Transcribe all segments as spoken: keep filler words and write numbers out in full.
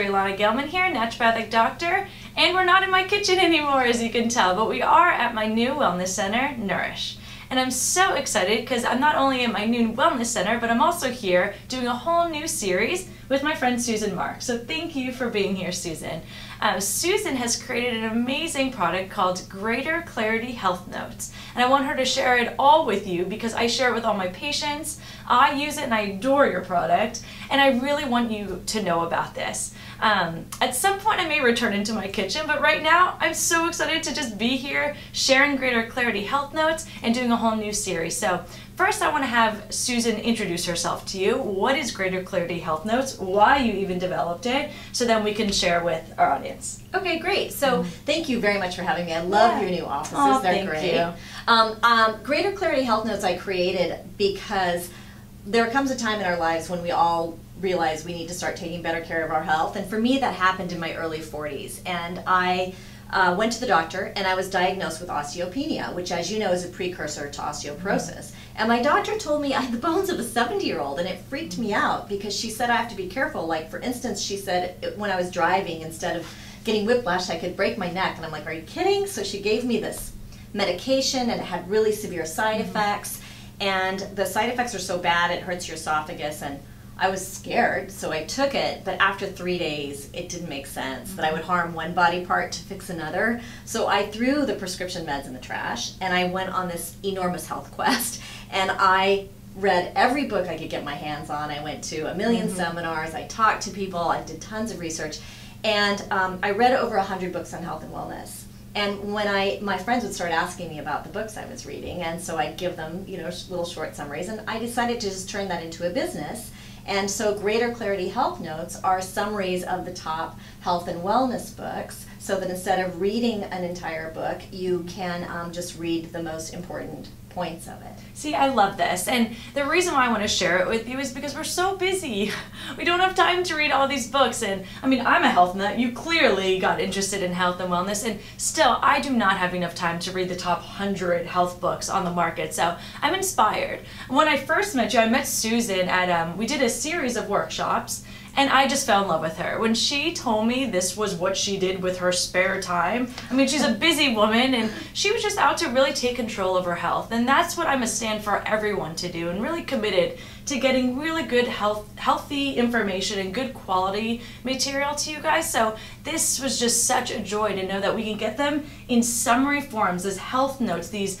Doctor Elana Gelman here, naturopathic doctor, and we're not in my kitchen anymore, as you can tell, but we are at my new wellness center, Nourish. And I'm so excited because I'm not only at my new wellness center, but I'm also here doing a whole new series with my friend Susan Marx. So thank you for being here, Susan. Um, Susan has created an amazing product called Greater Clarity Health Notes. And I want her to share it all with you because I share it with all my patients. I use it and I adore your product. And I really want you to know about this. Um, at some point I may return into my kitchen, but right now I'm so excited to just be here sharing Greater Clarity Health Notes and doing a whole new series. So first I want to have Susan introduce herself to you. What is Greater Clarity Health Notes? Why you even developed it? So then we can share with our audience. Okay, great. So thank you very much for having me. I love yeah. your new offices. Oh, They're thank great. You. Um, um, Greater Clarity Health Notes I created because there comes a time in our lives when we all realize we need to start taking better care of our health, and for me that happened in my early forties, and I uh, went to the doctor and I was diagnosed with osteopenia, which, as you know, is a precursor to osteoporosis. And my doctor told me I had the bones of a seventy year old, and it freaked me out because she said I have to be careful. Like, for instance, she said when I was driving, instead of getting whiplash I could break my neck, and I'm like, are you kidding? So she gave me this medication and it had really severe side effects, and the side effects are so bad it hurts your esophagus, and I was scared, so I took it, but after three days, it didn't make sense mm-hmm. that I would harm one body part to fix another. So I threw the prescription meds in the trash, and I went on this enormous health quest, and I read every book I could get my hands on. I went to a million mm-hmm. seminars, I talked to people, I did tons of research, and um, I read over one hundred books on health and wellness. And when I, my friends would start asking me about the books I was reading, and so I'd give them, you know, sh- little short summaries, and I decided to just turn that into a business. And so Greater Clarity Health Notes are summaries of the top health and wellness books, so that instead of reading an entire book, you can um, just read the most important points of it. See, I love this, and the reason why I want to share it with you is because we're so busy. We don't have time to read all these books, and I mean, I'm a health nut. You clearly got interested in health and wellness, and still, I do not have enough time to read the top one hundred health books on the market, so I'm inspired. When I first met you, I met Susan at, um, we did a series of workshops, and I just fell in love with her. When she told me this was what she did with her spare time, I mean, she's a busy woman, and she was just out to really take control of her health. And that's what I'm a stand for everyone to do, and really committed to getting really good health, healthy information and good quality material to you guys. So this was just such a joy to know that we can get them in summary forms, as health notes, these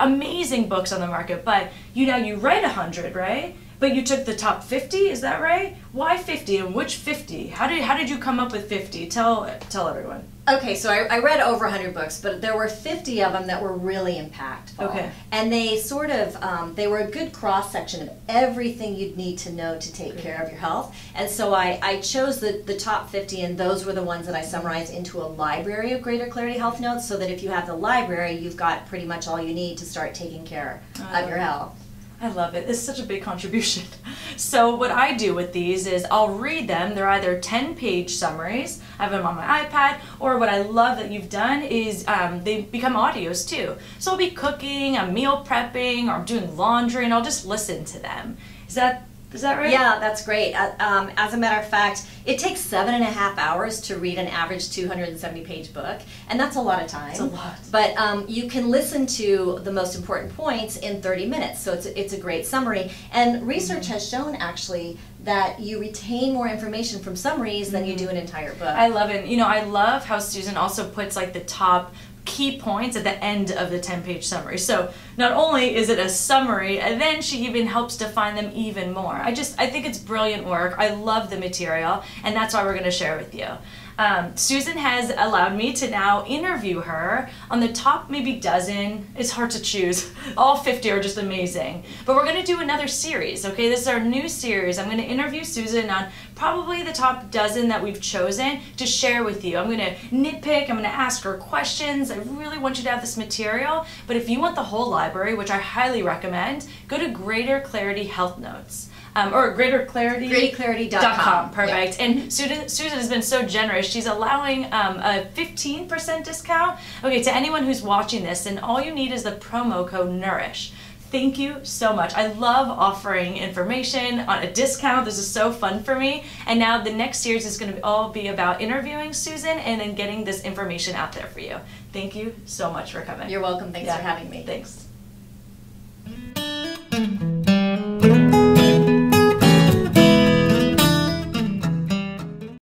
amazing books on the market. But you know, you write one hundred, right? But you took the top fifty, is that right? Why fifty, and which fifty? How did how did you come up with fifty? Tell tell everyone. Okay, so I, I read over one hundred books, but there were fifty of them that were really impactful. Okay. And they sort of, um, they were a good cross-section of everything you'd need to know to take okay. care of your health. And so I, I chose the, the top fifty, and those were the ones that I summarized into a library of Greater Clarity Health Notes, so that if you have the library, you've got pretty much all you need to start taking care uh, of your health. I love it. It's such a big contribution. So what I do with these is I'll read them. They're either ten page summaries. I have them on my iPad. Or what I love that you've done is um, they become audios too. So I'll be cooking, I'm meal prepping, or I'm doing laundry, and I'll just listen to them. Is that Is that right? Yeah, that's great. Uh, um, as a matter of fact, it takes seven and a half hours to read an average two hundred seventy page book, and that's a lot of time. That's a lot. But um, you can listen to the most important points in thirty minutes, so it's a, it's a great summary. And research mm-hmm. has shown, actually, that you retain more information from summaries mm-hmm. than you do an entire book. I love it. You know, I love how Susan also puts, like, the top key points at the end of the ten page summary. So not only is it a summary, and then she even helps define them even more. I just, I think it's brilliant work. I love the material, and that's why we're going to share with you. Um, Susan has allowed me to now interview her on the top maybe dozen. It's hard to choose. All fifty are just amazing. But we're going to do another series, okay? This is our new series. I'm going to interview Susan on probably the top dozen that we've chosen to share with you. I'm going to nitpick. I'm going to ask her questions. I really want you to have this material. But if you want the whole library, which I highly recommend, go to Greater Clarity Health Notes. Um, or greater clarity dot com. Perfect. Yeah. And Susan, Susan has been so generous. She's allowing um, a fifteen percent discount okay, to anyone who's watching this, and all you need is the promo code NOURISH. thank you so much. I love offering information on a discount. This is so fun for me. And now the next series is going to all be about interviewing Susan and then getting this information out there for you. Thank you so much for coming. You're welcome. Thanks yeah. for having me. Thanks.